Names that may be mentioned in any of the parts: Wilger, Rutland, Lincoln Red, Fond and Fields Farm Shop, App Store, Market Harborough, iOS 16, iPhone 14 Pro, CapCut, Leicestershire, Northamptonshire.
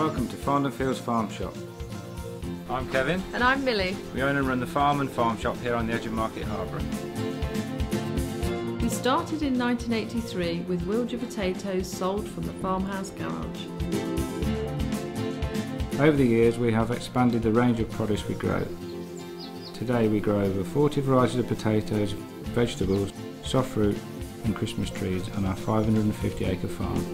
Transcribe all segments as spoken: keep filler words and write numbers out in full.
Welcome to Fond and Fields Farm Shop. I'm Kevin. And I'm Millie. We own and run the farm and farm shop here on the edge of Market Harborough. We started in nineteen eighty-three with Wilger potatoes sold from the farmhouse garage. Over the years we have expanded the range of produce we grow. Today we grow over forty varieties of potatoes, vegetables, soft fruit and Christmas trees on our five hundred and fifty acre farm.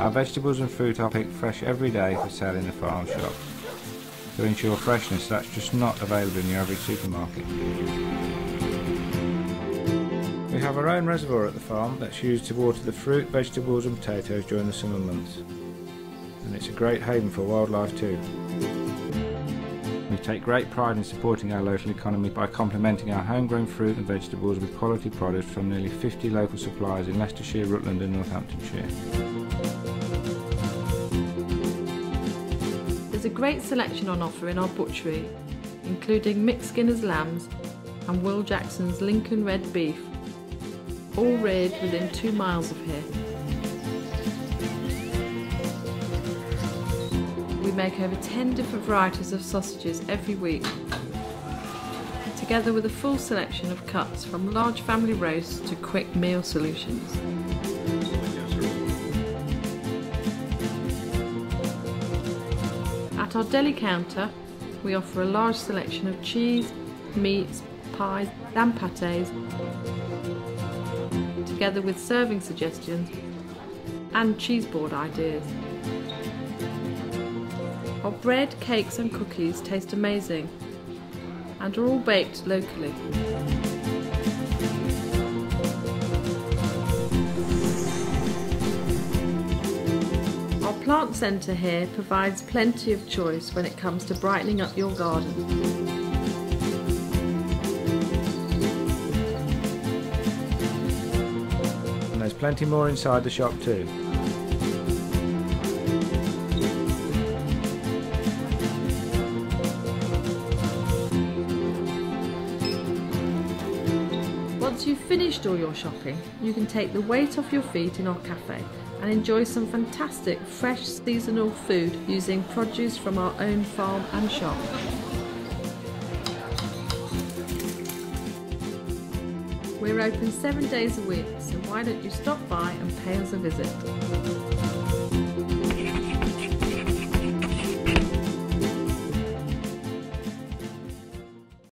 Our vegetables and fruit are picked fresh every day for sale in the farm shop to ensure freshness that's just not available in your average supermarket. We have our own reservoir at the farm that's used to water the fruit, vegetables and potatoes during the summer months, and it's a great haven for wildlife too. We take great pride in supporting our local economy by complementing our homegrown fruit and vegetables with quality products from nearly fifty local suppliers in Leicestershire, Rutland and Northamptonshire. There's a great selection on offer in our butchery, including Mick Skinner's lambs and Will Jackson's Lincoln Red beef, all reared within two miles of here. We make over ten different varieties of sausages every week, together with a full selection of cuts from large family roasts to quick meal solutions. At our deli counter, we offer a large selection of cheese, meats, pies and pâtés, together with serving suggestions and cheese board ideas. Our bread, cakes and cookies taste amazing and are all baked locally. The plant centre here provides plenty of choice when it comes to brightening up your garden. And there's plenty more inside the shop too. Once you've finished all your shopping, you can take the weight off your feet in our cafe and enjoy some fantastic fresh seasonal food using produce from our own farm and shop. We're open seven days a week, so why don't you stop by and pay us a visit?